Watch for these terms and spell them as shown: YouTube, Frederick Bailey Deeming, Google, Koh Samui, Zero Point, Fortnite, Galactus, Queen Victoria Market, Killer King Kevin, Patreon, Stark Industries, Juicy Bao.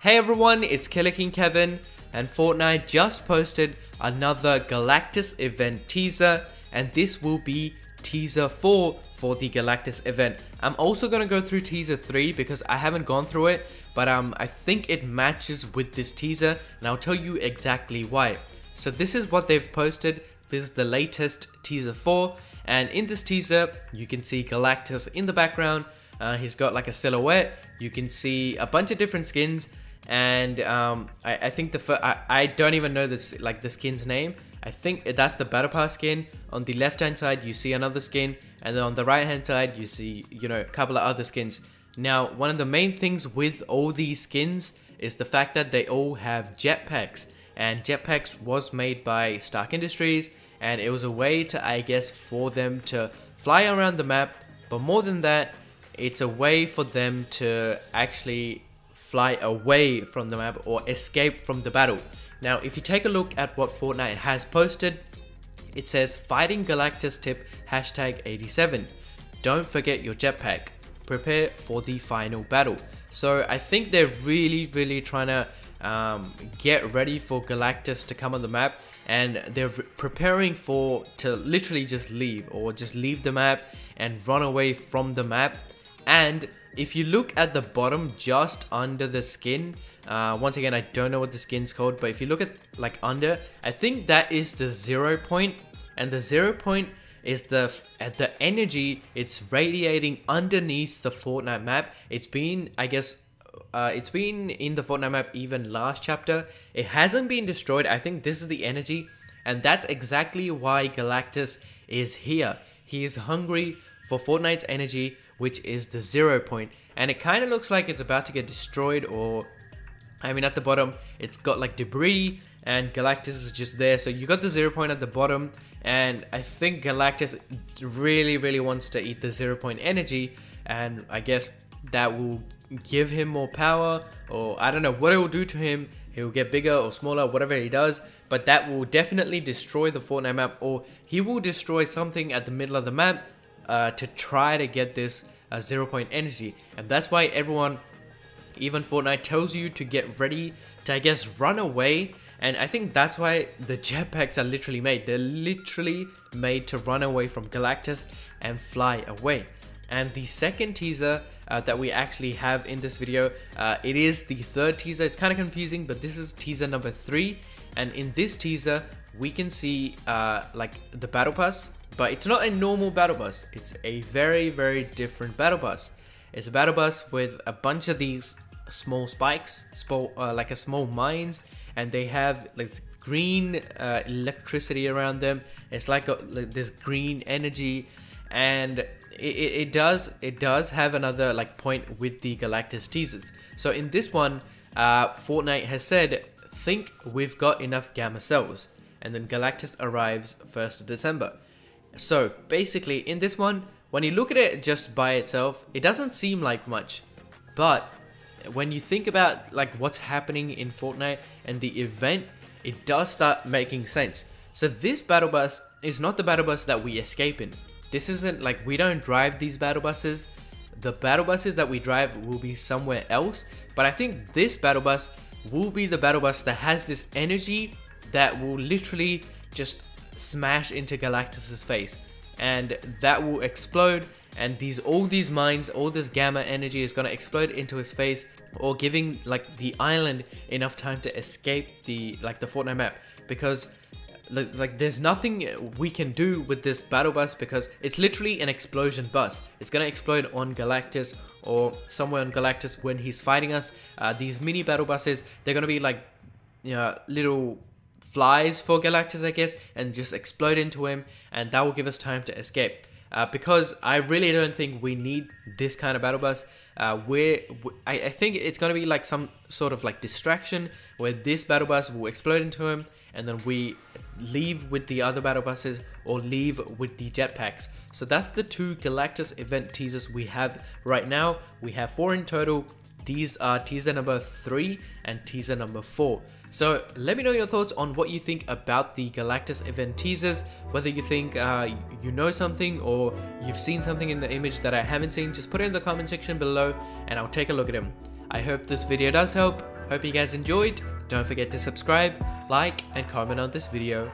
Hey everyone, it's Killer King Kevin, and Fortnite just posted another Galactus event teaser, and this will be teaser 4 for the Galactus event. I'm also going to go through teaser 3 because I haven't gone through it, but I think it matches with this teaser, and I'll tell you exactly why. So this is what they've posted. This is the latest teaser 4, and in this teaser you can see Galactus in the background. He's got like a silhouette. You can see a bunch of different skins. And I think I don't even know this, like, the skin's name. I think that's the battle pass skin. On the left hand side you see another skin, and then on the right hand side you see, you know, a couple of other skins. Now, one of the main things with all these skins is the fact that they all have jetpacks, and jetpacks was made by Stark Industries, and it was a way to, I guess, for them to fly around the map, but more than that, it's a way for them to actually fly away from the map or escape from the battle. Now, if you take a look at what Fortnite has posted, it says fighting Galactus tip #87. Don't forget your jetpack. Prepare for the final battle. So I think they're really trying to get ready for Galactus to come on the map, and they're preparing to literally just leave, or just leave the map and run away from the map. And if you look at the bottom, just under the skin, once again, I don't know what the skin's called, but if you look at, like, under, I think that is the 0 point, and the 0 point is the energy it's radiating underneath the Fortnite map. It's been, I guess, it's been in the Fortnite map even last chapter. It hasn't been destroyed. I think this is the energy, and that's exactly why Galactus is here. He is hungry for Fortnite's energy, which is the 0 point, and it kind of looks like it's about to get destroyed, or I mean, at the bottom it's got like debris, and Galactus is just there. So you got the 0 point at the bottom, and I think Galactus really wants to eat the 0 point energy, and I guess that will give him more power, or I don't know what it will do to him. He'll get bigger or smaller, whatever he does, but that will definitely destroy the Fortnite map, or he will destroy something at the middle of the map to try to get this 0 point energy. And that's why everyone, even Fortnite, tells you to get ready to, I guess, run away. And I think that's why the jetpacks are literally made. They're literally made to run away from Galactus and fly away. And the second teaser that we actually have in this video, it is the third teaser. It's kind of confusing, but this is teaser number 3, and in this teaser we can see like the battle pass, but it's not a normal battle pass. It's a very different battle pass. It's a battle pass with a bunch of these small spikes, like a small mines, and they have like green electricity around them. It's like this green energy, and it does have another like point with the Galactus teasers. So in this one, Fortnite has said, think we've got enough gamma cells, and then Galactus arrives 1st of December. So basically in this one, when you look at it just by itself, it doesn't seem like much, but when you think about like what's happening in Fortnite and the event, it does start making sense. So this battle bus is not the battle bus that we escape in. This isn't like, we don't drive these battle buses. The battle buses that we drive will be somewhere else, but I think this battle bus will be the battle bus that has this energy that will literally just smash into Galactus's face, and that will explode, and all these mines, all this gamma energy is gonna explode into his face, or giving like the island enough time to escape the Fortnite map, because like there's nothing we can do with this battle bus, because it's literally an explosion bus. It's gonna explode on Galactus, or somewhere on Galactus when he's fighting us. These mini battle buses, they're gonna be like, you know, little flies for Galactus, I guess, and just explode into him, and that will give us time to escape. Because I really don't think we need this kind of battle bus. I think it's gonna be like some sort of like distraction, where this battle bus will explode into him, and then we leave with the other battle buses, or leave with the jetpacks. So that's the 2 Galactus event teasers we have right now. We have 4 in total. These are teaser number 3 and teaser number 4. So let me know your thoughts on what you think about the Galactus event teasers, whether you think you know something, or you've seen something in the image that I haven't seen. Just put it in the comment section below, and I'll take a look at them. I hope this video does help. Hope you guys enjoyed. Don't forget to subscribe, like, and comment on this video.